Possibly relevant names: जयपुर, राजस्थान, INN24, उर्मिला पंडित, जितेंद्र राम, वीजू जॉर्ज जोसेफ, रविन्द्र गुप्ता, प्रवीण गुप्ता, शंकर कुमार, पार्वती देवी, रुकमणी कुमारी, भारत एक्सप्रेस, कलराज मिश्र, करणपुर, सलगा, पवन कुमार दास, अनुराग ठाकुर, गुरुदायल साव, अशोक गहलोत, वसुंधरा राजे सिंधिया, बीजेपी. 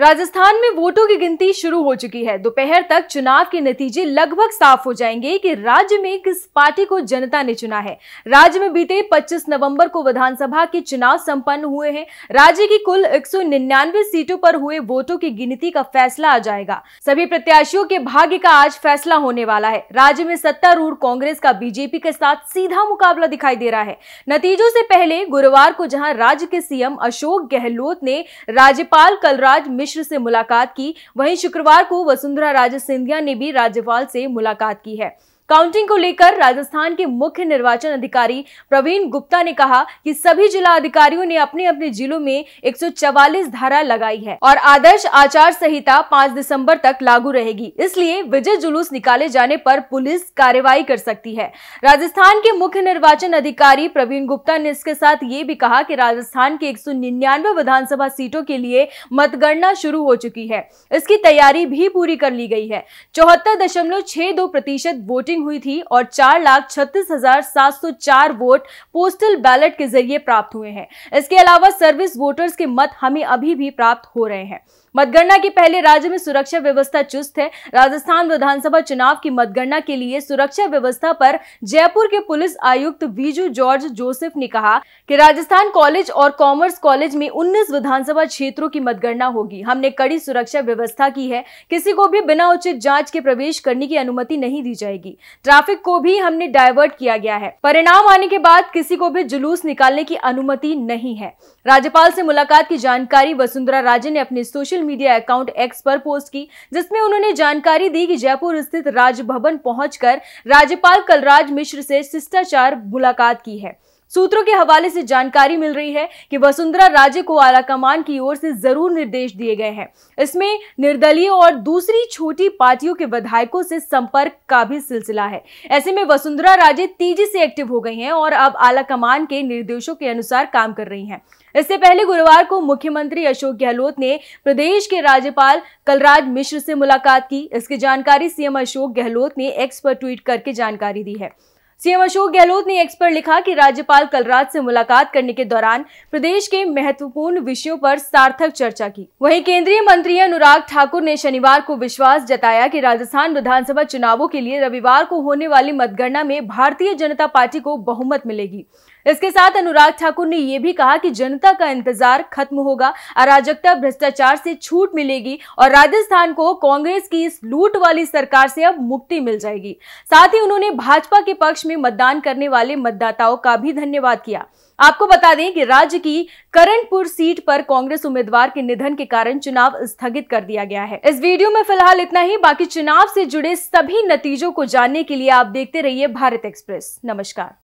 राजस्थान में वोटों की गिनती शुरू हो चुकी है। दोपहर तक चुनाव के नतीजे लगभग साफ हो जाएंगे कि राज्य में किस पार्टी को जनता ने चुना है। राज्य में बीते 25 नवंबर को विधानसभा के चुनाव संपन्न हुए हैं। राज्य की कुल 199 सीटों पर हुए वोटों की गिनती का फैसला आ जाएगा। सभी प्रत्याशियों के भाग्य का आज फैसला होने वाला है। राज्य में सत्तारूढ़ कांग्रेस का बीजेपी के साथ सीधा मुकाबला दिखाई दे रहा है। नतीजों से पहले गुरुवार को जहाँ राज्य के सीएम अशोक गहलोत ने राज्यपाल कलराज मिश्र से मुलाकात की, वहीं शुक्रवार को वसुंधरा राजे सिंधिया ने भी राज्यपाल से मुलाकात की है। काउंटिंग को लेकर राजस्थान के मुख्य निर्वाचन अधिकारी प्रवीण गुप्ता ने कहा कि सभी जिला अधिकारियों ने अपने अपने जिलों में 144 धारा लगाई है और आदर्श आचार संहिता 5 दिसंबर तक लागू रहेगी, इसलिए विजय जुलूस निकाले जाने पर पुलिस कार्रवाई कर सकती है। राजस्थान के मुख्य निर्वाचन अधिकारी प्रवीण गुप्ता ने इसके साथ ये भी कहा कि राजस्थान के 199 विधानसभा सीटों के लिए मतगणना शुरू हो चुकी है। इसकी तैयारी भी पूरी कर ली गई है। 74.62% वोटिंग हुई थी और 4,36,704 वोट पोस्टल बैलेट के जरिए प्राप्त हुए हैं। इसके अलावा सर्विस वोटर्स के मत हमें अभी भी प्राप्त हो रहे हैं। मतगणना के पहले राज्य में सुरक्षा व्यवस्था चुस्त है। राजस्थान विधानसभा चुनाव की मतगणना के लिए सुरक्षा व्यवस्था पर जयपुर के पुलिस आयुक्त वीजू जॉर्ज जोसेफ ने कहा कि राजस्थान कॉलेज और कॉमर्स कॉलेज में 19 विधानसभा क्षेत्रों की मतगणना होगी। हमने कड़ी सुरक्षा व्यवस्था की है। किसी को भी बिना उचित जाँच के प्रवेश करने की अनुमति नहीं दी जाएगी। ट्रैफिक को भी हमने डाइवर्ट किया गया है। परिणाम आने के बाद किसी को भी जुलूस निकालने की अनुमति नहीं है। राज्यपाल से मुलाकात की जानकारी वसुंधरा राजे ने अपने सोशल मीडिया अकाउंट एक्स पर पोस्ट की, जिसमें उन्होंने जानकारी दी कि जयपुर स्थित राजभवन पहुंचकर राज्यपाल कलराज मिश्र से शिष्टाचार मुलाकात की है। सूत्रों के हवाले से जानकारी मिल रही है कि वसुंधरा राजे को आला कमान की ओर से जरूर निर्देश दिए गए हैं। इसमें निर्दलीय और दूसरी छोटी पार्टियों के विधायकों से संपर्क का भी सिलसिला है। ऐसे में वसुंधरा राजे तेजी से एक्टिव हो गई हैं और अब आला कमान के निर्देशों के अनुसार काम कर रही हैं। इससे पहले गुरुवार को मुख्यमंत्री अशोक गहलोत ने प्रदेश के राज्यपाल कलराज मिश्र से मुलाकात की। इसकी जानकारी सीएम अशोक गहलोत ने एक्स पर ट्वीट करके जानकारी दी है। सीएम अशोक गहलोत ने एक्स पर लिखा कि राज्यपाल कलराज से मुलाकात करने के दौरान प्रदेश के महत्वपूर्ण विषयों पर सार्थक चर्चा की। वहीं केंद्रीय मंत्री अनुराग ठाकुर ने शनिवार को विश्वास जताया कि राजस्थान विधानसभा चुनावों के लिए रविवार को होने वाली मतगणना में भारतीय जनता पार्टी को बहुमत मिलेगी। इसके साथ अनुराग ठाकुर ने यह भी कहा कि जनता का इंतजार खत्म होगा, अराजकता भ्रष्टाचार से छूट मिलेगी और राजस्थान को कांग्रेस की इस लूट वाली सरकार से अब मुक्ति मिल जाएगी। साथ ही उन्होंने भाजपा के पक्ष में मतदान करने वाले मतदाताओं का भी धन्यवाद किया। आपको बता दें कि राज्य की करणपुर सीट पर कांग्रेस उम्मीदवार के निधन के कारण चुनाव स्थगित कर दिया गया है। इस वीडियो में फिलहाल इतना ही। बाकी चुनाव से जुड़े सभी नतीजों को जानने के लिए आप देखते रहिए भारत एक्सप्रेस। नमस्कार।